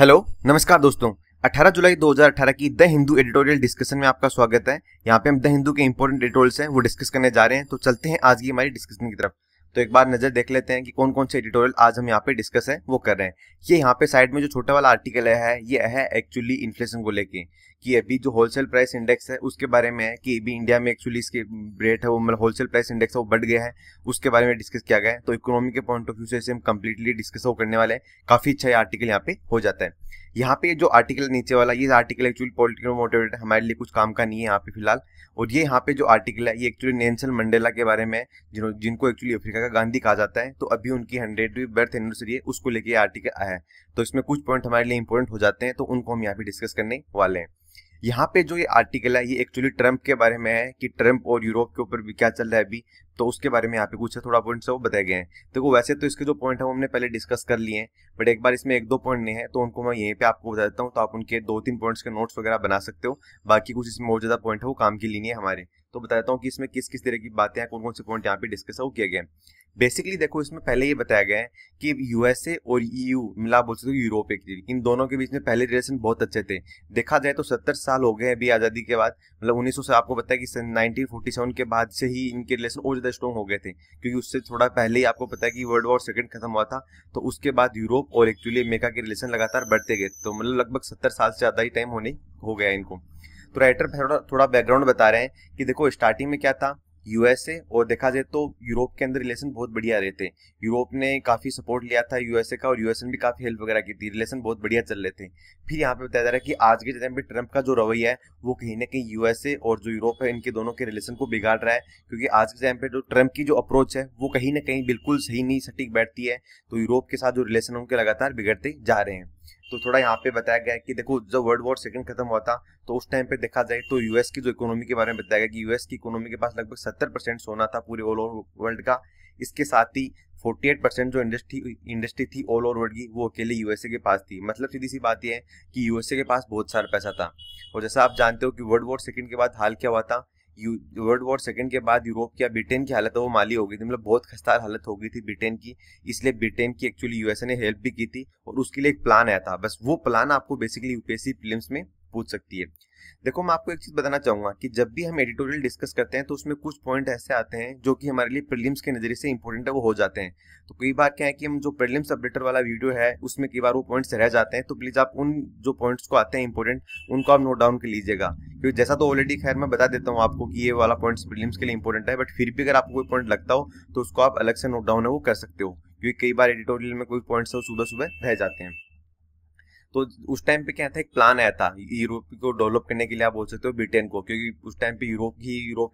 Hello नमस्कार दोस्तों, 18 जुलाई 2018 की द हिंदू एडिटोरियल डिस्कशन में आपका स्वागत है। यहाँ पे हम द हिंदू के इंपॉर्टेंट एडिटोरियल्स हैं वो डिस्कस करने जा रहे हैं, तो चलते हैं आज की हमारी डिस्कशन की तरफ। तो एक बार नजर देख लेते हैं कि कौन कौन से एडिटोरियल आज हम यहाँ पे डिस्कस है वो कर रहे हैं। ये यहाँ पे साइड में जो छोटा वाला आर्टिकल है ये है एक्चुअली इन्फ्लेशन को लेके, कि अभी जो होलसेल प्राइस इंडेक्स है उसके बारे में है कि अभी इंडिया में एक्चुअली इसके रेट है वो, मतलब होलसेल प्राइस इंडेक्स है वो बढ़ गया है, उसके बारे में डिस्कस किया गया है। तो इकोनॉमी के पॉइंट ऑफ व्यू से इसे हम कम्प्लीटली डिस्कस वो करने वाले हैं। काफी अच्छा ये आर्टिकल यहाँ पे हो जाता है। यहाँ पे जो आर्टिकल नीचे वाला ये आर्टिकल एक्चुअली पॉलिटिकल मोटिवेटेड, हमारे लिए कुछ काम का नहीं है यहाँ पे फिलहाल। और ये यहाँ पे जो आर्टिकल है ये एक्चुअली नेल्सन मंडेला के बारे में, जिनको एक्चुअली अफ्रीका का गांधी कहा जाता है, तो अभी उनकी 100वीं बर्थ एनिवर्सरी है, उसको लेके आर्टिकल आया है। तो इसमें कुछ पॉइंट हमारे लिए इंपॉर्टेंट हो जाते हैं, तो उनको हम यहाँ पे डिस्कस करने वाले हैं। यहाँ पे जो ये आर्टिकल है ये एक्चुअली ट्रम्प के बारे में है कि ट्रम्प और यूरोप के ऊपर भी क्या चल रहा है अभी, तो उसके बारे में यहाँ पे कुछ थोड़ा पॉइंट्स है वो बताए गए हैं। देखो तो वैसे तो इसके जो पॉइंट है वो हमने पहले डिस्कस कर लिए हैं, बट एक बार इसमें एक दो पॉइंट नहीं है तो उनको मैं यहीं पे आपको बता देता हूँ, तो आप उनके 2-3 पॉइंट्स के नोट्स वगैरह बना सकते हो। बाकी कुछ इसमें और ज्यादा पॉइंट है वो काम की लीजिए हमारे। तो बता देता हूँ कि इसमें किस किस तरह की बातें, कौन कौन से पॉइंट यहाँ पे डिस्कस हो किए गए हैं। बेसिकली देखो इसमें पहले ये बताया गया है कि यूएसए और ईयू मिला बोल सकते हो यूरोप, इन दोनों के बीच में पहले रिलेशन बहुत अच्छे थे। देखा जाए तो 70 साल हो गए अभी आज़ादी के बाद, मतलब 1900 से आपको पता है कि 1947 के बाद से ही इनके रिलेशन और ज़्यादा स्ट्रॉन्ग हो गए थे, क्योंकि उससे थोड़ा पहले ही आपको पता है कि वर्ल्ड वॉर 2 खत्म हुआ था। तो उसके बाद यूरोप और एक्चुअली अमेरिका के रिलेशन लगातार बढ़ते गए, तो मतलब लगभग 70 साल से ज़्यादा ही टाइम हो गया इनको। तो राइटर थोड़ा बैकग्राउंड बता रहे हैं कि देखो स्टार्टिंग में क्या था, यूएसए और देखा जाए तो यूरोप के अंदर रिलेशन बहुत बढ़िया रहे थे। यूरोप ने काफ़ी सपोर्ट लिया था यूएसए का और यूएसए ने भी काफ़ी हेल्प वगैरह की थी, रिलेशन बहुत बढ़िया चल रहे थे। फिर यहाँ पे बताया जा रहा है कि आज के टाइम पे ट्रम्प का जो रवैया है वो कहीं ना कहीं यूएसए और जो यूरोप है इनके दोनों के रिलेशन को बिगाड़ रहा है, क्योंकि आज के टाइम पे जो ट्रम्प की जो अप्रोच है वो कहीं ना कहीं बिल्कुल सही नहीं सटीक बैठती है, तो यूरोप के साथ जो रिलेशन उनके लगातार बिगड़ते जा रहे हैं। तो थोड़ा यहाँ पे बताया गया है कि देखो जब वर्ल्ड वॉर 2 खत्म हुआ था तो उस टाइम पे देखा जाए तो यूएस की जो इकोनॉमी के बारे में बताया गया कि यूएस की इकोनॉमी के पास लगभग 70% सोना था पूरे ऑल ओवर वर्ल्ड का। इसके साथ ही 48% जो इंडस्ट्री थी ऑल ओवर वर्ल्ड की वो अकेले यूएसए के पास थी। मतलब सीधी सी बात यह है कि यूएसए के पास बहुत सारा पैसा था। और जैसा आप जानते हो कि वर्ल्ड वॉर 2 के बाद हाल क्या हुआ था, वर्ल्ड वॉर 2 के बाद यूरोप की या ब्रिटेन की हालत वो माली हो गई थी, मतलब बहुत खस्तार हालत हो गई थी ब्रिटेन की। इसलिए ब्रिटेन की एक्चुअली यूएसए ने हेल्प भी की थी और उसके लिए एक प्लान आया था। बस वो प्लान आपको बेसिकली यूपीएससी प्रीलिम्स में पूछ सकती है। देखो मैं आपको एक चीज़ बताना चाहूँगा कि जब भी हम एडिटोरियल डिस्कस करते हैं तो उसमें कुछ पॉइंट ऐसे आते हैं जो कि हमारे लिए प्रीलिम्स के नज़रिए से इंपॉर्टेंट है वो हो जाते हैं। तो कई बार क्या है कि हम जो प्रीलिम्स अपडेटर वाला वीडियो है उसमें कई बार वो पॉइंट्स रह जाते हैं, तो प्लीज़ आप उन जो पॉइंट्स को आते हैं इंपॉर्टेंट उनको आप नोट डाउन कर लीजिएगा। क्योंकि जैसा तो ऑलरेडी खैर मैं बता देता हूँ आपको कि ये वाला पॉइंट्स प्रीलिम्स के लिए इंपॉर्टेंट है, बट फिर भी अगर आपको कोई पॉइंट लगता हो तो उसको आप अलग से नोट डाउन है वो कर सकते हो, क्योंकि कई बार एडिटोरियल में कोई पॉइंट्स है वो सुबह सुबह रह जाते हैं। तो उस टाइम पे क्या था, एक प्लान आया था यूरोप को डेवलप करने के लिए, आप बोल सकते हो ब्रिटेन को, क्योंकि उस टाइम पे यूरोप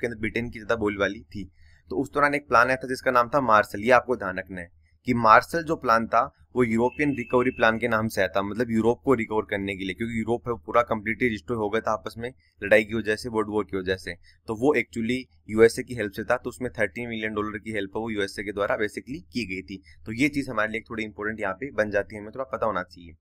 के अंदर ब्रिटेन की ज़्यादा बोलबाली थी। तो उस दौरान एक प्लान आया था जिसका नाम था मार्शल। ये आपको ध्यान रखना है कि मार्शल जो प्लान था वो यूरोपियन रिकवरी प्लान के नाम से आया था, मतलब यूरोप को रिकवर करने के लिए, क्योंकि यूरोप है पूरा कम्प्लीटली डिस्ट्रॉय हो गया था आपस में लड़ाई की वजह से, वर्ल्ड वॉर की वजह से। तो वो एक्चुअली यूएसए की हेल्प से था, तो उसमें $30 मिलियन की हेल्प वो यूएसए के द्वारा बेसिकली की गई थी। तो ये चीज़ हमारे लिए थोड़ी इंपॉर्टेंट यहाँ पे बन जाती है, हमें थोड़ा पता होना चाहिए।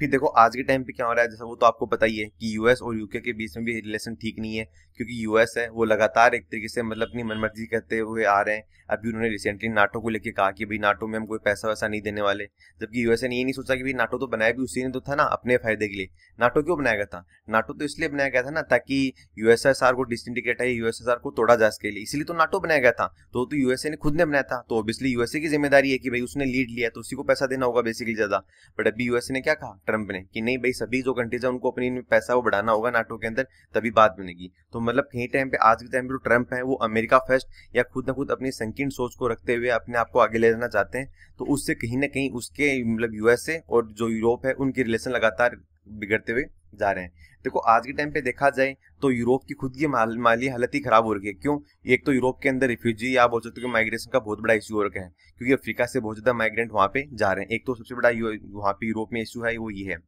फिर देखो आज के टाइम पे क्या हो रहा है, जैसा वो तो आपको पता ही है कि यूएस और यूके के बीच में भी रिलेशन ठीक नहीं है, क्योंकि यूएस है वो लगातार एक तरीके से मतलब अपनी मनमर्जी करते हुए आ रहे हैं। अभी उन्होंने रिसेंटली नाटो को लेके कहा कि भाई नाटो में हम कोई पैसा वैसा नहीं देने वाले, जबकि यूएसए ने ये नहीं सोचा कि भाई नाटो तो बनाया भी उसी ने तो था ना अपने फायदे के लिए। नाटो क्यों बनाया गया था, नाटो तो इसलिए बनाया गया था ना ताकि यूएसएसआर को डिसइंटीग्रेट है, यूएसएसआर को तोड़ा जा सके, इसलिए तो नाटो बनाया गया था। तो यूएसए ने खुद ने बनाया था, तो ऑब्वियसली यूएसए की जिम्मेदारी है कि भाई उसने लीड लिया तो उसी को पैसा देना होगा बेसिकली ज़्यादा। बट अभी यूएसए ने क्या कहा ट्रम्प ने कि नहीं भाई सभी जो कंट्रीज है उनको अपनी पैसा वो बढ़ाना होगा नाटो के अंदर, तभी बात बनेगी। तो मतलब कहीं टाइम पे आज के टाइम पे जो ट्रम्प है वो अमेरिका फर्स्ट या खुद ना खुद अपनी संकीर्ण सोच को रखते हुए अपने आप को आगे ले जाना चाहते हैं। तो उससे कहीं ना कहीं उसके मतलब यूएसए और जो यूरोप है उनके रिलेशन लगातार बिगड़ते हुए जा रहे हैं। देखो आज के टाइम पे देखा जाए तो यूरोप की खुद की माली हालत ही खराब हो रही है। क्यों, एक तो यूरोप के अंदर रिफ्यूजी या बोल सकते हो कि माइग्रेशन का बहुत बड़ा इशू हो रखा है, क्योंकि अफ्रीका से बहुत ज़्यादा माइग्रेंट वहाँ पे जा रहे हैं। एक तो सबसे बड़ा वहाँ पे यूरोप में इशू है वो ये है।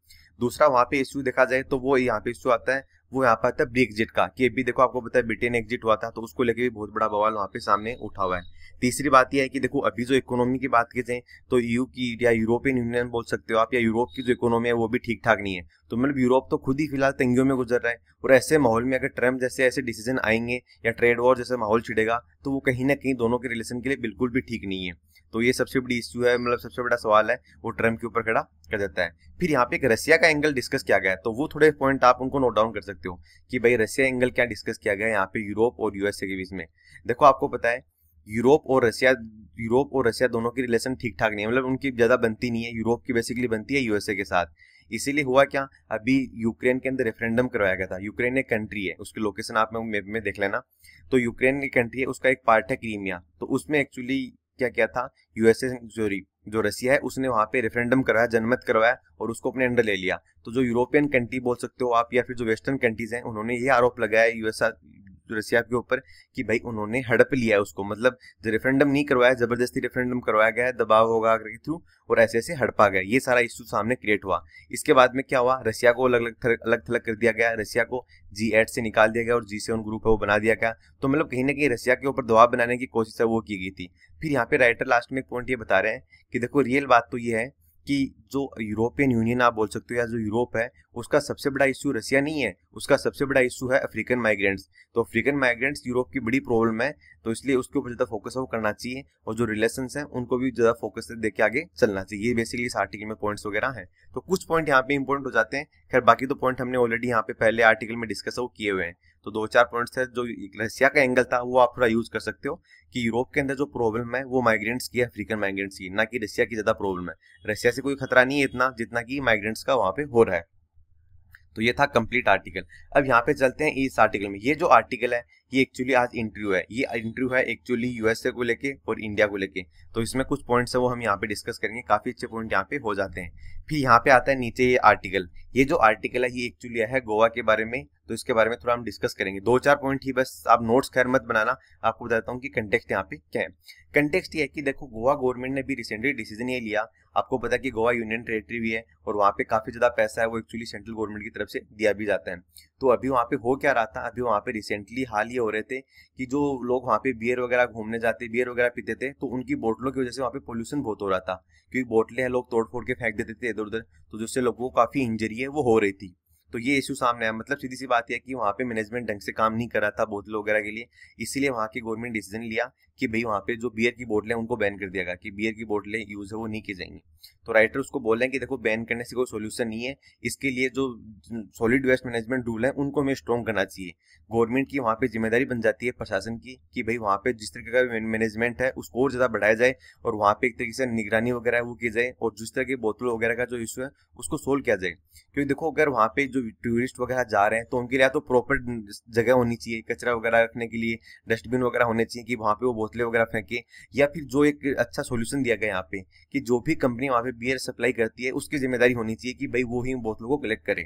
दूसरा वहाँ पे इशू देखा जाए तो वो यहाँ पे इशू आता है वो यहाँ पर आता है ब्रेग्जिट का, कि भी देखो आपको पता है ब्रिटेन एग्जिट हुआ था तो उसको लेके भी बहुत बड़ा बवाल वहाँ पे सामने उठा हुआ है। तीसरी बात यह है कि देखो अभी जो इकोनॉमी की बात करें तो ईयू की या यूरोपियन यूनियन बोल सकते हो आप, या यूरोप की जो इकोनॉमी है वो भी ठीक ठाक नहीं है, तो मतलब यूरोप तो खुद ही फिलहाल तंगियों में गुजर रहा है। और ऐसे माहौल में अगर ट्रम्प जैसे ऐसे डिसीजन आएंगे या ट्रेड वॉर जैसे माहौल छिड़ेगा तो वो कहीं ना कहीं दोनों के रिलेशन के लिए बिल्कुल भी ठीक नहीं है। तो ये सबसे बड़ी इश्यू है, मतलब सबसे बड़ा सवाल है वो ट्रम्प के ऊपर खड़ा कर देता है। फिर यहाँ पे एक रसिया का एंगल डिस्कस किया गया है, तो वो थोड़े पॉइंट आप उनको नोट डाउन कर सकते हो कि भाई रसिया एंगल क्या डिस्कस किया गया है यहाँ पे यूरोप और यूएसए के बीच में। देखो आपको पता है यूरोप और रसिया दोनों की रिलेशन ठीक ठाक नहीं है, मतलब उनकी ज़्यादा बनती नहीं है, यूरोप की बेसिकली बनती है यूएसए के साथ। इसीलिए हुआ क्या, अभी यूक्रेन के अंदर रेफरेंडम करवाया गया था। यूक्रेन एक कंट्री है, उसकी लोकेशन आप मैप में देख लेना, तो यूक्रेन की कंट्री है, उसका एक पार्ट है क्रीमिया। तो उसमें एक्चुअली क्या क्या था, यूएसए जो रसिया है उसने वहाँ पे रेफरेंडम करवाया, जनमत करवाया और उसको अपने अंडर ले लिया। तो जो यूरोपियन कंट्री बोल सकते हो आप या फिर जो वेस्टर्न कंट्रीज हैं उन्होंने ये आरोप लगाया यूएसए रसिया के ऊपर कि भाई उन्होंने हड़प लिया है उसको, मतलब जो रेफरेंडम नहीं करवाया, जबरदस्ती रेफरेंडम करवाया गया है, दबाव होगा के थ्रू, और ऐसे ऐसे हड़पा गया। ये सारा इश्यू सामने क्रिएट हुआ। इसके बाद में क्या हुआ, रसिया को अलग थलग कर दिया गया, रसिया को G8 से निकाल दिया गया और G7 ग्रुप है वो बना दिया गया। तो मतलब कहीं ना कहीं रसिया के ऊपर दबाव बनाने की कोशिश है वो की गई थी। फिर यहाँ पे राइटर लास्ट में एक पॉइंट ये बता रहे हैं कि देखो रियल बात तो ये है कि जो यूरोपियन यूनियन आप बोल सकते हो या जो यूरोप है उसका सबसे बड़ा इश्यू रसिया नहीं है, उसका सबसे बड़ा इश्यू है अफ्रीकन माइग्रेंट्स। तो अफ्रीकन माइग्रेंट्स यूरोप की बड़ी प्रॉब्लम है, तो इसलिए उसके ऊपर ज़्यादा फोकस करना चाहिए और जो रिलेशंस हैं उनको भी ज़्यादा फोकस दे के आगे चलना चाहिए। ये बेसिकली इस आर्टिकल में पॉइंट्स वगैरह हैं, तो कुछ पॉइंट यहाँ पे इंपॉर्टेंट हो जाते हैं। खैर बाकी तो पॉइंट हमने ऑलरेडी यहाँ पे पहले आर्टिकल में डिस्कस किए हुए हैं, तो 2-4 पॉइंट्स है। जो रसिया का एंगल था वो आप थोड़ा यूज कर सकते हो कि यूरोप के अंदर जो प्रॉब्लम है वो माइग्रेंट्स की है, अफ्रीकन माइग्रेंट्स की, ना कि रसिया की ज़्यादा प्रॉब्लम है। रसिया से कोई खतरा नहीं है इतना जितना कि माइग्रेंट्स का वहाँ पे हो रहा है। तो ये था कंप्लीट आर्टिकल। अब यहाँ पे चलते हैं इस आर्टिकल में। ये जो आर्टिकल है ये एक्चुअली आज इंटरव्यू है, ये इंटरव्यू है एक्चुअली यूएसए को लेके और इंडिया को लेके। तो इसमें कुछ पॉइंट्स है वो हम यहाँ पे डिस्कस करेंगे, काफी अच्छे पॉइंट यहाँ पे हो जाते हैं। फिर यहाँ पे आता है नीचे ये आर्टिकल, ये जो आर्टिकल है ये एक्चुअली है गोवा के बारे में, तो इसके बारे में थोड़ा हम डिस्कस करेंगे। 2-4 पॉइंट ही बस, आप नोट्स खैर मत बनाना, आपको बताता हूँ कि कंटेक्स्ट यहाँ पे क्या है। कंटेक्स्ट ये है कि देखो गोवा गवर्नमेंट ने भी रिसेंटली डिसीजन ये लिया, आपको पता है कि गोवा यूनियन टेरेटरी भी है और वहाँ पे काफी ज्यादा पैसा है वो एक्चुअली सेंट्रल गवर्नमेंट की तरफ से दिया भी जाता है। तो अभी वहाँ पे हो क्या रहा था, अभी वहाँ पे रिसेंटली हाल ये हो रहे थे कि जो लोग वहाँ पे बियर वगैरह घूमने जाते, बियर वगैरह पीते थे, तो उनकी बोतलों की वजह से वहाँ पे पोल्यूशन बहुत हो रहा था, क्योंकि बोतलें लोग तोड़ फोड़ के फेंक देते थे इधर उधर, तो जिससे लोगों को काफी इंजरी है वो हो रही थी। तो ये इशू सामने आया, मतलब सीधी सी बात है कि वहाँ पे मैनेजमेंट ढंग से काम नहीं कर रहा था बोतलों वगैरह के लिए, इसीलिए वहाँ की गवर्नमेंट डिसीजन लिया कि भाई वहाँ पे जो बियर की बोतलें उनको बैन कर दिया गया, कि बियर की बोतलें यूज है वो नहीं की जाएंगी। तो राइटर उसको बोल रहे हैं कि देखो बैन करने से कोई सोल्यूशन नहीं है, इसके लिए जो सॉलिड वेस्ट मैनेजमेंट रूल है उनको हमें स्ट्रॉन्ग करना चाहिए। गवर्नमेंट की वहाँ पे जिम्मेदारी बन जाती है प्रशासन की कि भाई वहाँ पे जिस तरीके का मैनेजमेंट है उसको और ज़्यादा बढ़ाया जाए और वहाँ पे एक तरीके से निगरानी वगैरह वो की जाए, और जिस तरह की बोतलों वगैरह का जो इशू है उसको सोल्व किया जाए। क्योंकि देखो अगर वहाँ पे जो टूरिस्ट वगैरह जा रहे हैं तो उनके लिए तो प्रॉपर जगह होनी चाहिए कचरा वगैरह रखने के लिए, डस्टबिन वगैरह होने चाहिए कि वहाँ पे वो बोतलें वगैरह फेंके। या फिर जो एक अच्छा सोल्यूशन दिया गया यहाँ पे कि जो भी कंपनी वहाँ पे बियर सप्लाई करती है उसकी जिम्मेदारी होनी चाहिए कि भाई वो ही बोतलों को कलेक्ट करे,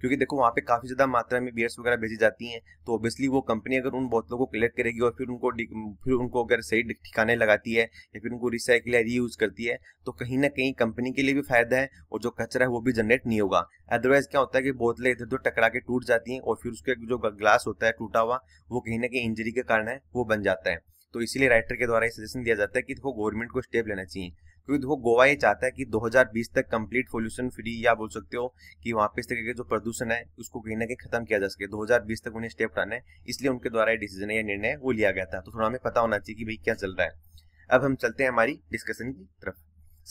क्योंकि देखो वहाँ पे काफी ज्यादा मात्रा में बियर्स वगैरह बेची जाती हैं, तो ऑब्वियसली वो कंपनी अगर उन बोतलों को कलेक्ट करेगी और फिर उनको अगर सही ठिकाने लगाती है या फिर उनको रिसाइकिल या रीयूज करती है तो कहीं ना कहीं कंपनी के लिए भी फायदा है और जो कचरा है वो भी जनरेट नहीं होगा। अदरवाइज क्या होता है कि बोतलें इधर उधर टकरा के टूट जाती हैं और फिर उसके जो ग्लास होता है टूटा हुआ वो कहीं ना कहीं इंजरी के कारण है वो बन जाता है। तो इसीलिए राइटर के द्वारा ये सजेशन दिया जाता है कि देखो गवर्नमेंट को स्टेप लेना चाहिए, क्योंकि देखो गोवा ये चाहता है कि 2020 तक कंप्लीट पोल्यूशन फ्री, या बोल सकते हो कि वहाँ पे इस तरीके के जो प्रदूषण है उसको कहीं ना कहीं खत्म किया जा सके। 2020 तक उन्हें स्टेप उठाना है, इसलिए उनके द्वारा ये डिसीजन या निर्णय वो लिया गया था। तो थोड़ा हमें पता होना चाहिए कि भाई क्या चल रहा है। अब हम चलते हैं हमारी डिस्कशन की तरफ।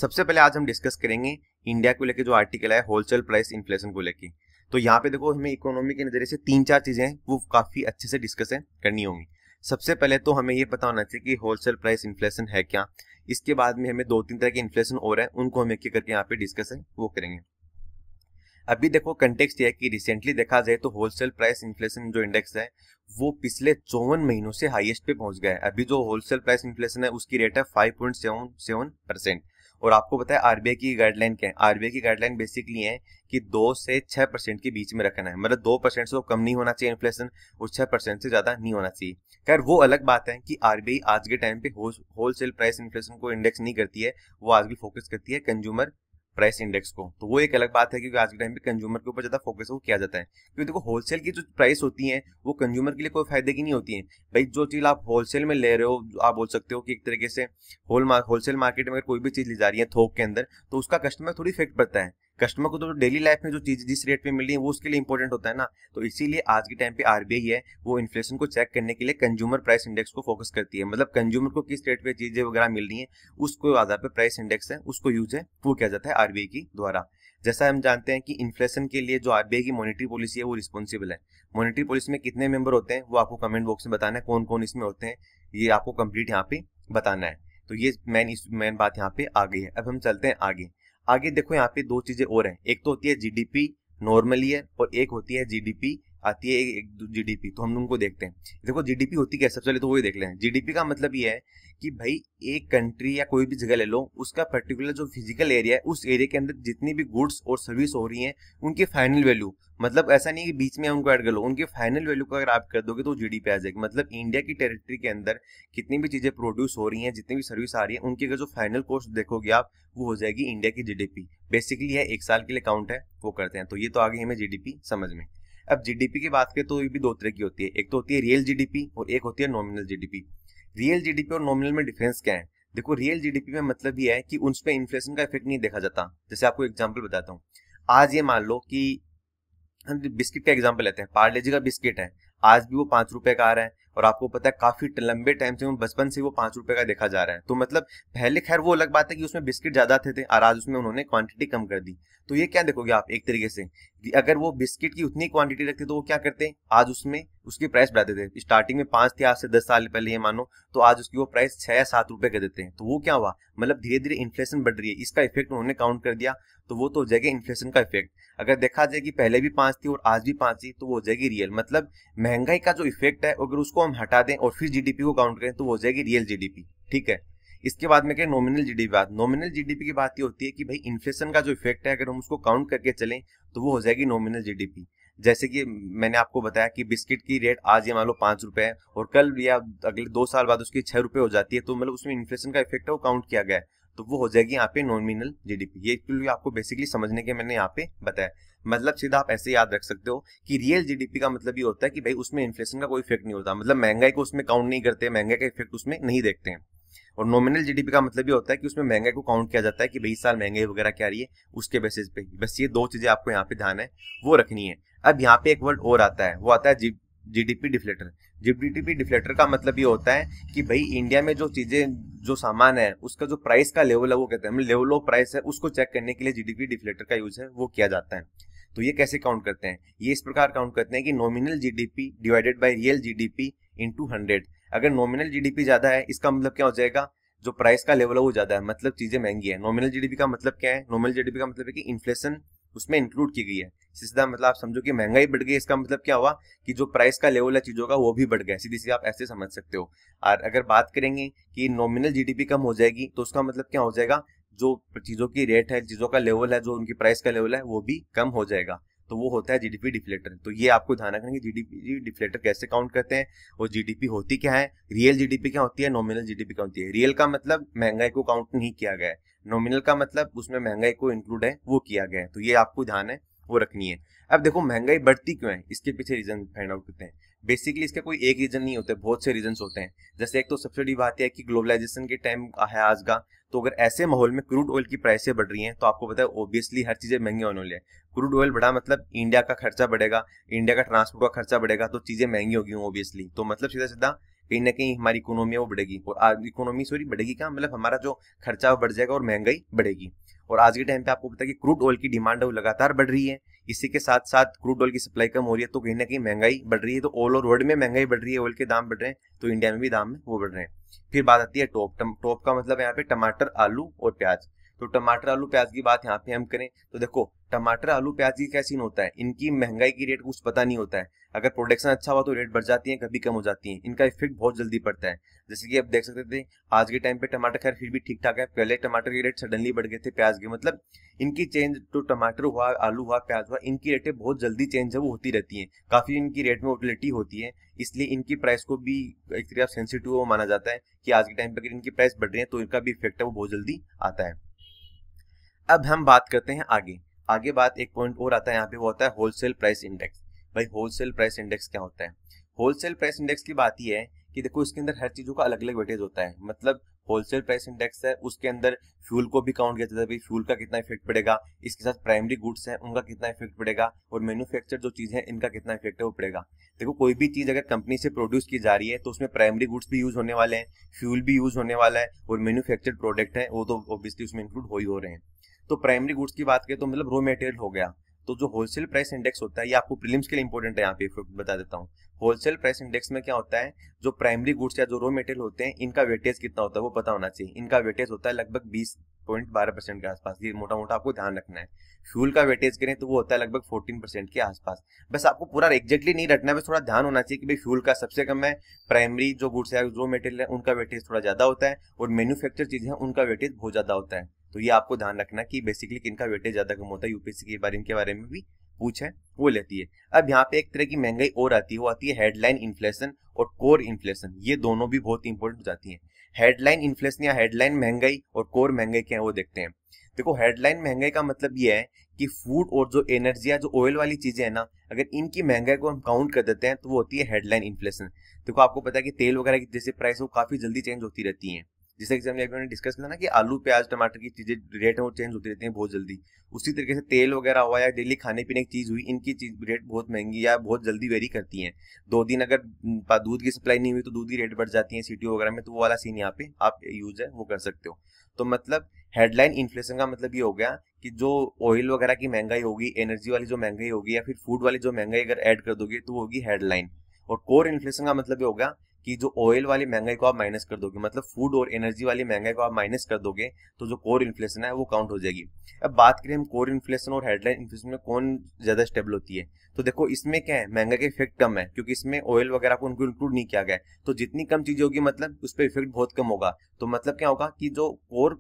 सबसे पहले आज हम डिस्कस करेंगे इंडिया को लेकर जो आर्टिकल है होलसेल प्राइस इन्फ्लेशन को लेकर। तो यहाँ पे देखो हमें इकोनॉमी के नजरिए से 3-4 चीजें वो काफी अच्छे से डिस्कस करनी होंगी। सबसे पहले तो हमें ये पता होना चाहिए कि होलसेल प्राइस इन्फ्लेशन है क्या। इसके बाद में हमें 2-3 तरह के इन्फ्लेशन और हैं, उनको हम एक एक करके यहाँ पे डिस्कस है वो करेंगे। अभी देखो कंटेक्स्ट ये है कि रिसेंटली देखा जाए तो होलसेल प्राइस इन्फ्लेशन जो इंडेक्स है वो पिछले 54 महीनों से हाईएस्ट पे पहुंच गया है। अभी जो होलसेल प्राइस इन्फ्लेशन है उसकी रेट है 5.77%। और आपको पता है आरबीआई की गाइडलाइन क्या है, आरबीआई की गाइडलाइन बेसिकली है कि 2 से 6% के बीच में रखना है, मतलब 2% से कम नहीं होना चाहिए इन्फ्लेशन और 6% से ज़्यादा नहीं होना चाहिए। खैर वो अलग बात है कि आरबीआई आज के टाइम पे होलसेल प्राइस इन्फ्लेशन को इंडेक्स नहीं करती है, वो आज भी फोकस करती है कंज्यूमर प्राइस इंडेक्स को, तो वो एक अलग बात है क्योंकि आज के टाइम पे कंज्यूमर के ऊपर ज्यादा फोकस वो किया जाता है। क्योंकि देखो होलसेल की जो प्राइस होती है वो कंज्यूमर के लिए कोई फायदे की नहीं होती है। भाई जो चीज आप होलसेल में ले रहे हो, आप बोल सकते हो कि एक तरीके से होलसेल मार्केट में अगर कोई भी चीज ली जा रही है थोक के अंदर, तो उसका कस्टमर थोड़ी इफेक्ट पड़ता है। कस्टमर को तो डेली लाइफ में जो चीज जिस रेट पे मिल रही है वो उसके लिए इंपॉर्टेंट होता है ना। तो इसीलिए आज के टाइम पे आरबीआई है वो इन्फ्लेशन को चेक करने के लिए कंज्यूमर प्राइस इंडेक्स को फोकस करती है। मतलब कंज्यूमर को किस रेट पे चीजें वगैरह मिल रही है उसको आधार पर प्राइस इंडेक्स है उसको यूज है वो किया जाता है आरबीआई के द्वारा। जैसा हम जानते हैं कि इन्फ्लेशन के लिए जो आरबीआई की मॉनेटरी पॉलिसी है वो रिस्पॉन्सिबल है। मॉनेटरी पॉलिसी में कितने मेंबर होते हैं वो आपको कमेंट बॉक्स में बताना है, कौन कौन इसमें होते हैं ये आपको कंप्लीट यहाँ पे बताना है। तो ये मेन बात यहाँ पे आ गई है। अब हम चलते हैं आगे। आगे देखो यहाँ पे दो चीजें और हैं, एक तो होती है जीडीपी नॉर्मली है और एक होती है जीडीपी आती है जीडीपी। तो हम उनको देखते हैं। देखो जीडीपी होती क्या, सबसे पहले तो वही देख लें। जीडीपी का मतलब ये है कि भाई एक कंट्री या कोई भी जगह ले लो, उसका पर्टिकुलर जो फिजिकल एरिया है उस एरिया के अंदर जितनी भी गुड्स और सर्विस हो रही हैं उनकी फाइनल वैल्यू। मतलब ऐसा नहीं है कि बीच में उनको ऐड कर लो, उनके फाइनल वैल्यू को अगर आप कर दोगे तो जीडीपी आ जाएगी। मतलब इंडिया की टेरिटरी के अंदर कितनी भी चीजें प्रोड्यूस हो रही हैं, जितनी भी सर्विस आ रही है, उनकी अगर जो फाइनल कॉस्ट देखोगे आप वो हो जाएगी इंडिया की जीडीपी। बेसिकली है एक साल के लिए काउंट है वो करते हैं। तो ये तो आगे हमें जीडीपी समझ में। अब जीडीपी की बात करें तो ये भी दो तरह की होती है, एक तो होती है रियल जीडीपी और एक होती है नॉमिनल जीडीपी। रियल जीडीपी और नॉमिनल में डिफरेंस क्या है? देखो रियल जीडीपी में मतलब ये है कि उस पर इन्फ्लेशन का इफेक्ट नहीं देखा जाता। जैसे आपको एग्जांपल बताता हूँ, आज ये मान लो कि हम बिस्किट का एग्जांपल लेते हैं, पार्ले जी का बिस्किट है, आज भी वो 5 रुपए का आ रहा है और आपको पता है काफी लंबे टाइम से बचपन से वो 5 रुपए का देखा जा रहा है। तो मतलब पहले खैर वो अलग बात है कि उसमें बिस्किट ज्यादा थे और आज उसमें उन्होंने क्वांटिटी कम कर दी। तो ये क्या देखोगे आप एक तरीके से, अगर वो बिस्किट की उतनी क्वांटिटी रखते तो वो क्या करते, आज उसमें उसकी प्राइस बढ़ा देते। स्टार्टिंग में 5 थी, आज से 10 साल पहले ये मानो, तो आज उसकी वो प्राइस 6 या 7 रुपए कर देते हैं। तो वो क्या हुआ, मतलब धीरे धीरे इन्फ्लेशन बढ़ रही है, इसका इफेक्ट उन्होंने काउंट कर दिया। तो वो तो हो जाएगा इन्फ्लेशन का इफेक्ट। अगर देखा जाए कि पहले भी 5 थी और आज भी 5 थी तो वो हो जाएगी रियल। मतलब महंगाई का जो इफेक्ट है अगर उसको हम हटा दें और फिर जीडीपी को काउंट करें तो वो हो जाएगी रियल जीडीपी। ठीक है, इसके बाद में क्या नॉमिनल जीडीपी बात। नॉमिनल जीडीपी की बात ये होती है कि भाई इन्फ्लेशन का जो इफेक्ट है अगर हम उसको काउंट करके चलें तो वो हो जाएगी नॉमिनल जीडीपी। जैसे कि मैंने आपको बताया कि बिस्किट की रेट आज ये मान लो 5 रुपए है और कल या अगले 2 साल बाद उसकी 6 रुपए हो जाती है, तो मतलब उसमें इन्फ्लेशन का इफेक्ट है वो काउंट किया गया है। तो वो हो जाएगी यहाँ पे नॉमिनल जीडीपी। ये आपको बेसिकली समझने के मैंने यहाँ पे बताया। मतलब सीधा आप ऐसे याद रख सकते हो कि रियल जीडीपी का मतलब ये होता है कि भाई उसमें इन्फ्लेशन का कोई इफेक्ट नहीं होता, मतलब महंगाई को उसमें काउंट नहीं करते, महंगाई का इफेक्ट उसमें नहीं देखते हैं। और नॉमिनल जीडीपी का मतलब ये होता है कि उसमें महंगाई को काउंट किया जाता है कि भाई इस साल महंगाई वगैरह क्या रही है उसके बेसिस पे। बस ये दो चीजें आपको यहाँ पे ध्यान है वो रखनी है। अब यहाँ पे एक वर्ड और आता है, वो आता है जीडीपी डिफ्लेटर। जीडीपी डिफ्लेटर का मतलब ये होता है कि भाई इंडिया में जो चीजें जो सामान है उसका जो प्राइस का लेवल है वो कहते हैं लेवल ऑफ प्राइस है, उसको चेक करने के लिए जीडीपी डिफ्लेटर का यूज है वो किया जाता है। तो ये कैसे काउंट करते हैं, ये इस प्रकार काउंट करते हैं कि nominal GDP divided by real GDP into 100। अगर नॉमिनल जीडीपी ज्यादा है इसका मतलब क्या हो जाएगा, जो प्राइस का लेवल है वो ज्यादा है, मतलब चीजें महंगी है। नॉमिनल जीडीपी का मतलब क्या है, नॉमिनल जीडीपी का मतलब है कि इन्फ्लेशन उसमें इंक्लूड की गई है। सीधा मतलब आप समझो कि महंगाई बढ़ गई, इसका मतलब क्या हुआ कि जो प्राइस का लेवल है चीजों का वो भी बढ़ गया। सीधी सी आप ऐसे समझ सकते हो। और अगर बात करेंगे कि नॉमिनल जीडीपी कम हो जाएगी तो उसका मतलब क्या हो जाएगा, जो चीजों की रेट है, चीजों का लेवल है, जो उनकी प्राइस का लेवल है वो भी कम हो जाएगा। तो वो होता है जीडीपी डिफ्लेटर। तो ये आपको ध्यान रखना है कि जीडीपी डिफ्लेटर कैसे काउंट करते हैं और जीडीपी होती क्या है, रियल जीडीपी क्या होती है, नॉमिनल जीडीपी क्या होती है। रियल का मतलब महंगाई को काउंट नहीं किया गया है, नॉमिनल का मतलब उसमें महंगाई को इंक्लूड है वो किया गया है। तो ये आपको ध्यान है वो रखनी है। अब देखो महंगाई बढ़ती क्यों है, इसके पीछे रीजन फाइंड आउट करते हैं। बेसिकली इसका कोई एक रीजन नहीं होता, बहुत से रीजन होते हैं। जैसे एक तो सबसे बड़ी बात है कि ग्लोबलाइजेशन के टाइम है आज का, तो अगर ऐसे माहौल में क्रूड ऑयल की प्राइसें बढ़ रही हैं तो आपको पता है ऑब्वियसली हर चीजें महंगी होने वाली है। क्रूड ऑयल बढ़ा मतलब इंडिया का खर्चा बढ़ेगा, इंडिया का ट्रांसपोर्ट का खर्चा बढ़ेगा, तो चीजें महंगी होगी ऑब्वियसली। तो मतलब सीधा सीधा कहीं ना कहीं हमारी इकोनॉमी वो बढ़ेगी और इकोनॉमी बढ़ेगी क्या, मतलब हमारा जो खर्चा बढ़ जाएगा और महंगाई बढ़ेगी। और आज के टाइम पे आपको पता है कि क्रूड ऑयल की डिमांड है वो लगातार बढ़ रही है, इसी के साथ साथ क्रूड ऑयल की सप्लाई कम हो रही है, तो कहीं ना कहीं महंगाई बढ़ रही है। तो ऑल ओवर वर्ल्ड में महंगाई बढ़ रही है, ऑयल के दाम बढ़ रहे हैं, तो इंडिया में भी दाम वो बढ़ रहे हैं। फिर बात आती है टॉप। टॉप का मतलब यहाँ पे टमाटर, आलू और प्याज। तो टमाटर आलू प्याज की बात यहाँ पे हम करें तो देखो टमाटर आलू प्याज की क्या सीन होता है, इनकी महंगाई की रेट कुछ पता नहीं होता है। अगर प्रोडक्शन अच्छा हुआ तो रेट बढ़ जाती है, कभी कम हो जाती है, इनका इफेक्ट बहुत जल्दी पड़ता है। जैसे कि आप देख सकते थे आज के टाइम पे टमाटर खैर फिर भी ठीक ठाक है, पहले टमाटर की रेट सडनली बढ़ गए थे प्याज के, मतलब इनकी चेंज तो टमाटर हुआ, आलू हुआ, प्याज हुआ, इनकी रेटें बहुत जल्दी चेंज है वो होती रहती है, काफी इनकी रेट में वोटिलिटी होती है, इसलिए इनकी प्राइस को भी एक तरह से सेंसिटिव माना जाता है कि आज के टाइम पर अगर इनकी प्राइस बढ़ रही है तो इनका भी इफेक्ट है वो बहुत जल्दी आता है। अब हम बात करते हैं आगे बात एक पॉइंट और आता है यहाँ पे, वो होता है होलसेल प्राइस इंडेक्स। भाई होलसेल प्राइस इंडेक्स क्या होता है? होलसेल प्राइस इंडेक्स की बात ये है कि देखो इसके अंदर हर चीज़ों का अलग अलग वेटेज होता है। मतलब होलसेल प्राइस इंडेक्स है उसके अंदर फ्यूल को भी काउंट किया जाता है, भाई फ्यूल का कितना इफेक्ट पड़ेगा, इसके साथ प्राइमरी गुड्स हैं उनका कितना इफेक्ट पड़ेगा, और मैन्युफैक्चर जो चीज़ है इनका कितना इफेक्ट है वो पड़ेगा। देखो कोई भी चीज़ अगर कंपनी से प्रोड्यूस की जा रही है तो उसमें प्राइमरी गुड्स भी यूज़ होने वाले हैं, फ्यूल भी यूज़ होने वाला है, और मैन्युफैक्चर्ड प्रोडक्ट है वो तो ऑब्वियसली उसमें इंक्लूड हो ही हो रहे हैं। तो प्राइमरी गुड्स की बात करें तो मतलब रॉ मटेरियल हो गया। तो जो होलसेल प्राइस इंडेक्स होता है ये आपको प्रीलिम्स के लिए इंपॉर्टेंट है, यहाँ पे बता देता हूँ। होलसेल प्राइस इंडेक्स में क्या होता है, जो प्राइमरी गुड्स या जो रॉ मटेरियल होते हैं इनका वेटेज कितना होता है वो पता होना चाहिए। इनका वेटेज होता है लगभग 20.12% के आसपास, ये मोटा मोटा आपको ध्यान रखना है। फ्यूल का वेटेज करें तो वो होता है लगभग 14% के आसपास। बस आपको पूरा एग्जैक्टली नहीं रटना है, बस थोड़ा ध्यान होना चाहिए कि भाई फ्यूल का सबसे कम है, प्राइमरी जो गुड्स है रॉ मटेरियल है उनका वेटेज थोड़ा ज़्यादा होता है, और मैन्युफैक्चर चीज़ें हैं उनका वेटेज बहुत ज़्यादा होता है। तो ये आपको ध्यान रखना कि बेसिकली किनका वेटेज ज्यादा कम होता है। यूपीएससी के बारे में भी पूछे वो लेती है। अब यहाँ पे एक तरह की महंगाई और आती है, वो आती है हेडलाइन इन्फ्लेशन और कोर इन्फ्लेशन। ये दोनों भी बहुत इंपॉर्टेंट हो जाती है। हेडलाइन इन्फ्लेशन या हेडलाइन महंगाई और कोर महंगाई क्या है वो देखते हैं। देखो हेडलाइन महंगाई का मतलब ये है कि फूड और जो एनर्जी या जो ऑयल वाली चीजें हैं ना, अगर इनकी महंगाई को हम काउंट कर देते हैं तो वो होती है हेडलाइन इन्फ्लेशन। देखो आपको पता है कि तेल वगैरह की जैसे प्राइस वो काफी जल्दी चेंज होती रहती है, जैसे कि हमने डिस्कस किया था ना कि आलू प्याज टमाटर की चीजें रेट है वो चेंज होती रहती हैं बहुत जल्दी। उसी तरीके से तेल वगैरह हुआ या डेली खाने पीने की चीज़ हुई, इनकी चीज रेट बहुत महंगी या बहुत जल्दी वेरी करती हैं। 2 दिन अगर दूध की सप्लाई नहीं हुई तो दूध की रेट बढ़ जाती है सिटी वगैरह में, तो वो वाला सीन यहाँ पे आप यूज है वो कर सकते हो। तो मतलब हेडलाइन इन्फ्लेशन का मतलब ये हो गया कि जो ऑयल वगैरह की महंगाई होगी, एनर्जी वाली जो महंगाई होगी, या फिर फूड वाली जो महंगाई अगर ऐड कर दोगे तो वो होगी हेडलाइन। और कोर इन्फ्लेशन का मतलब ये होगा कि जो ऑयल वाली महंगाई को आप माइनस कर दोगे, मतलब फूड और एनर्जी वाली महंगाई को आप माइनस कर दोगे तो जो कोर इन्फ्लेशन है वो काउंट हो जाएगी। अब बात करें हम कोर इन्फ्लेशन और हेडलाइन इन्फ्लेशन में कौन ज़्यादा स्टेबल होती है, तो देखो इसमें क्या है, महंगाई के इफेक्ट कम है क्योंकि इसमें ऑयल वगैरह को उनको इंक्लूड नहीं किया गया है। तो जितनी कम चीज़ें होगी मतलब उस पर इफेक्ट बहुत कम होगा। तो मतलब क्या होगा कि जो कोर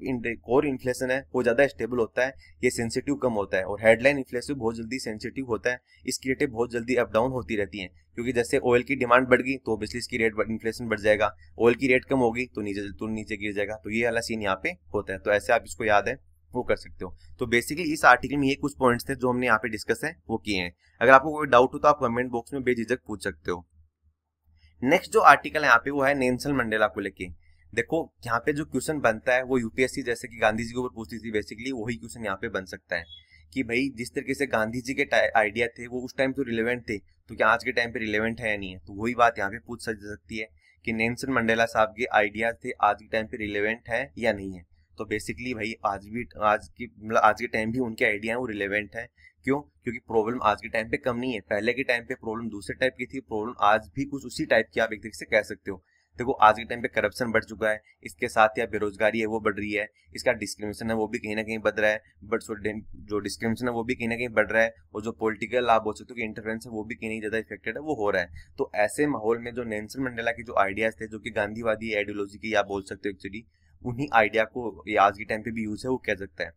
इन्फ्लेशन है वो ज़्यादा स्टेबल होता है, ये सेंसिटिव कम होता है, और हेडलाइन इन्फ्लेशन बहुत जल्दी सेंसिटिव होता है, इसकी रेटें बहुत जल्दी अप डाउन होती रहती हैं। क्योंकि जैसे ऑयल की डिमांड बढ़ गई तो ऑब्वियसली इसकी रेट इन्फ्लेशन बढ़ जाएगा, ऑयल की रेट कम होगी तो नीचे गिर जाएगा। तो ये वाला सीन यहाँ पे होता है। तो ऐसे आप इसको याद है वो कर सकते हो। तो बेसिकली इस आर्टिकल में ये कुछ पॉइंट्स थे जो हमने यहाँ पे डिस्कस है वो किए हैं। अगर आपको कोई डाउट हो तो आप कमेंट बॉक्स में बेझिझक पूछ सकते हो। नेक्स्ट जो आर्टिकल है यहाँ पे वो है नेल्सन मंडेला को लेके। देखो यहाँ पे जो क्वेश्चन बनता है वो यूपीएससी जैसे कि गांधी जी के ऊपर पूछती थी, बेसिकली वही क्वेश्चन यहाँ पे बन सकता है कि भाई जिस तरीके से गांधी जी के आइडिया थे वो उस टाइम तो रिलेवेंट थे, तो क्या आज के टाइम पे रिलेवेंट है या नहीं है। तो वही बात यहाँ पे पूछ सकती है कि नेल्सन मंडेला साहब के आइडियाज थे आज के टाइम पे रिलेवेंट है या नहीं है। तो बेसिकली भाई आज के टाइम भी उनके आइडिया हैं वो रिलेवेंट है। क्यों? क्योंकि प्रॉब्लम आज के टाइम पे कम नहीं है। पहले के टाइम पे प्रॉब्लम दूसरे टाइप की थी, प्रॉब्लम आज भी कुछ उसी टाइप की आप एक तरीके से कह सकते हो। देखो आज के टाइम पे करप्शन बढ़ चुका है, इसके साथ या बेरोजगारी है वो बढ़ रही है, इसका डिस्क्रिमिनेशन है वो भी कहीं ना कहीं बढ़ रहा है, जो डिस्क्रिमिनेशन है वो भी कहीं ना कहीं बढ़ रहा है, और जो पॉलिटिकल आप बोल सकते हो कि इंटरफेरेंस है वो भी कहीं ना ज़्यादा इफेक्टेड है वो हो रहा है। तो ऐसे माहौल में जो नेल्सन मंडेला के जो आइडियाज थे, जो कि गांधीवादी आइडियोलॉजी की आप बोल सकते हो एक्चुअली, उन्हीं आइडिया को आज के टाइम पे भी यूज है वो कह सकता है।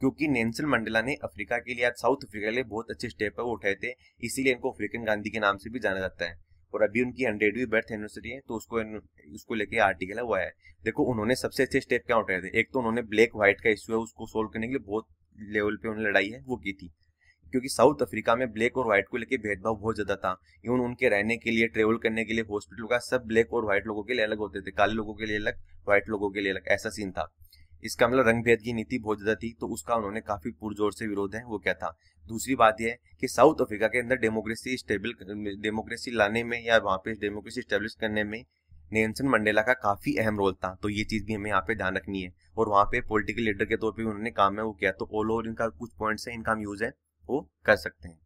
क्योंकि नेल्सन मंडेला ने अफ्रीका के लिए, आज साउथ अफ्रीका के लिए बहुत अच्छे स्टेप है वो उठाए थे, इसीलिए इनको अफ्रीकन गांधी के नाम से भी जाना जाता है। और अभी उनकी 100वीं बर्थ एनिवर्सरी है तो उसको लेके आर्टिकल है वो है। देखो उन्होंने सबसे अच्छे स्टेप क्या उठाए थे, एक तो उन्होंने ब्लैक व्हाइट का इश्यू है उसको सोल्व करने के लिए बहुत लेवल पे उन्होंने लड़ाई है वो की थी। क्योंकि साउथ अफ्रीका में ब्लैक और व्हाइट को लेके भेदभाव बहुत ज्यादा था, इवन उनके रहने के लिए, ट्रेवल करने के लिए, हॉस्पिटल का सब ब्लैक और व्हाइट लोगों के लिए अलग होते थे, काले लोगों के लिए अलग, व्हाइट लोगों के लिए अलग, ऐसा सीन था। इसका मतलब रंग भेद की नीति बहुत ज्यादा थी, तो उसका उन्होंने काफी पुरजोर से विरोध है वो क्या था। दूसरी बात यह है कि साउथ अफ्रीका के अंदर डेमोक्रेसी लाने में या वहाँ पे डेमोक्रेसी स्टेब्लिश करने में नेल्सन मंडेला का काफी अहम रोल था। तो ये चीज भी हमें यहाँ पे ध्यान रखनी है, और वहाँ पे पॉलिटिकल लीडर के तौर पर उन्होंने काम है वो किया। तो ऑल ओवर इनका कुछ पॉइंट्स है, इनका हम यूज है वो कर सकते हैं।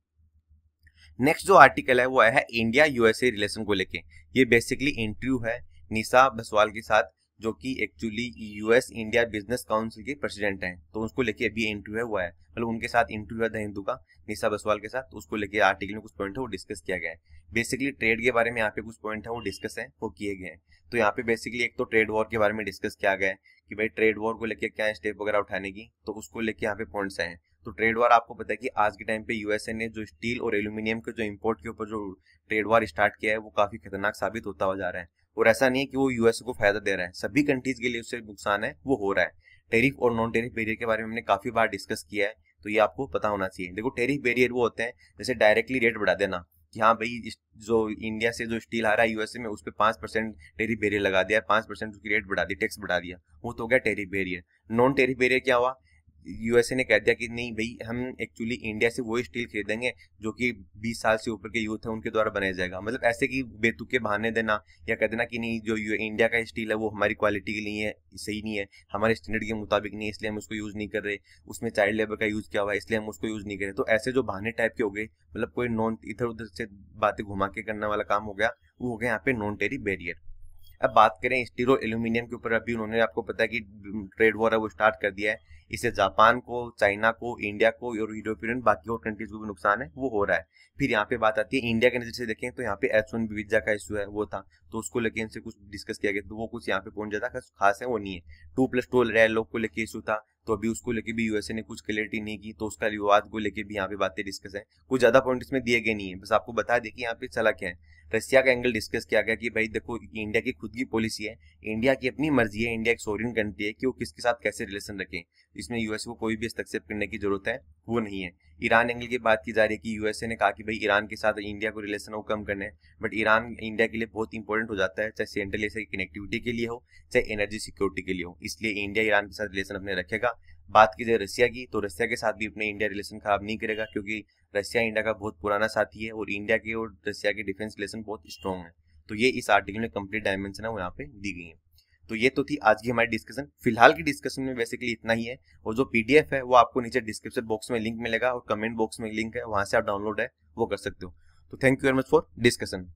नेक्स्ट जो आर्टिकल है वो है इंडिया यूएसए रिलेशन को लेके। ये बेसिकली इंटरव्यू है निशा बिस्वाल के साथ, जो कि actually US India business council के प्रेसिडेंट हैं, तो उसको लेके अभी इंटरव्यू है हुआ है, मतलब उनके साथ इंटरव्यू है द हिंदू का निशा बिस्वाल के साथ। तो उसको लेके आर्टिकल में कुछ पॉइंट है वो डिस्कस किया गया है। बेसिकली ट्रेड के बारे में यहाँ पे कुछ पॉइंट है वो डिस्कस है वो किए गए हैं। तो यहाँ पे बेसिकली एक तो ट्रेड वॉर के बारे में डिस्कस किया गया है कि भाई ट्रेड वॉर को लेकर क्या स्टेप वगैरह उठाने की, तो उसको लेके यहाँ पे पॉइंट्स आए हैं। तो ट्रेड वार आपको पता है कि आज के टाइम पे यूएसए ने जो स्टील और एल्यूमिनियम के जो इंपोर्ट के ऊपर जो ट्रेड वार स्टार्ट किया है वो काफी खतरनाक साबित होता हुआ जा रहा है। और ऐसा नहीं है कि वो यूएसए को फायदा दे रहा है, सभी कंट्रीज के लिए उससे नुकसान है वो हो रहा है। टैरिफ और नॉन टैरिफ बैरियर के बारे में हमने काफी बार डिस्कस किया है, तो ये आपको पता होना चाहिए। देखो टैरिफ बैरियर वो होते हैं जैसे डायरेक्टली रेट बढ़ा देना कि हाँ भाई जो इंडिया से जो स्टील आ रहा है यूएसए में उस पर 5% टैरिफ बैरियर लगा दिया, 5% उसकी रेट बढ़ा दी, टैक्स बढ़ा दिया, वो तो हो गया tariff barrier. Non tariff barrier क्या हुआ, यूएसए ने कह दिया कि नहीं भाई हम एक्चुअली इंडिया से वो स्टील खरीदेंगे जो कि 20 साल से ऊपर के यूथ हैं उनके द्वारा बनाया जाएगा। मतलब ऐसे कि बेतुके बहाने देना या कह देना कि नहीं जो इंडिया का स्टील है वो हमारी क्वालिटी के लिए सही नहीं है, हमारे स्टैंडर्ड के मुताबिक नहीं है, इसलिए हम उसको यूज़ नहीं कर रहे, उसमें चाइल्ड लेबर का यूज़ किया हुआ है इसलिए हम उसको यूज़ नहीं कर रहे। तो ऐसे जो बहाने टाइप के हो गए, मतलब कोई नॉन इधर उधर से बातें घुमा के करने वाला काम हो गया, वो हो गया यहाँ पे नॉन टैरिफ बैरियर। अब बात करें स्टील और एल्यूमिनियम के ऊपर, अभी उन्होंने आपको पता है कि ट्रेड वॉर है वो स्टार्ट कर दिया है, इससे जापान को, चाइना को, इंडिया को और यूरोपियन बाकी और कंट्रीज को भी नुकसान है वो हो रहा है। फिर यहाँ पे बात आती है इंडिया के नजर से देखें तो यहाँ पे H1B वीजा का इशू है वो था, तो उसको लेके इनसे कुछ डिस्कस किया गया, तो वो कुछ यहाँ पे कौन ज्यादा खास है वो नहीं है। 2+2 रेल लॉ को लेके इशू था, तो अभी उसको लेके भी यूएसए ने कुछ क्लियरिटी नहीं की, तो उसका विवाद को लेके भी यहाँ पे बातें डिस्कस है, कुछ ज्यादा पॉइंट इसमें दिए गए नहीं है, बस आपको बता दें कि यहाँ पे चला क्या है। रशिया का एंगल डिस्कस किया गया कि भाई देखो इंडिया की खुद की पॉलिसी है, इंडिया की अपनी मर्जी है, इंडिया एक सोवरेन कंट्री है कि वो किसके साथ कैसे रिलेशन रखें, इसमें यूएसए को कोई भी हस्तक्षेप करने की जरूरत है वो नहीं है। ईरान एंगल की बात की जा रही है कि यूएसए ने कहा कि भाई ईरान के साथ इंडिया को रिलेशन हो कम करना है, बट ईरान इंडिया के लिए बहुत इंपॉर्टेंट हो जाता है, चाहे सेंट्रल एशिया की कनेक्टिविटी के लिए हो, चाहे एनर्जी सिक्योरिटी के लिए हो, इसलिए इंडिया ईरान के साथ रिलेशन अपने रखेगा। बात की जाए रसिया की, तो रसिया के साथ भी अपने इंडिया रिलेशन खराब नहीं करेगा, क्योंकि रसिया इंडिया का बहुत पुराना साथी है और इंडिया के और रसिया के डिफेंस रिलेशन बहुत स्ट्रॉन्ग है। तो ये इस आर्टिकल में कंप्लीट डायमेंशन है वो यहाँ पे दी गई है। तो ये तो थी आज की हमारी डिस्कशन, फिलहाल की डिस्कशन में बेसिकली इतना ही है, और जो PDF है वो आपको नीचे डिस्क्रिप्शन बॉक्स में लिंक मिलेगा और कमेंट बॉक्स में लिंक है, वहाँ से आप डाउनलोड है वो कर सकते हो। तो thank you very much for discussion.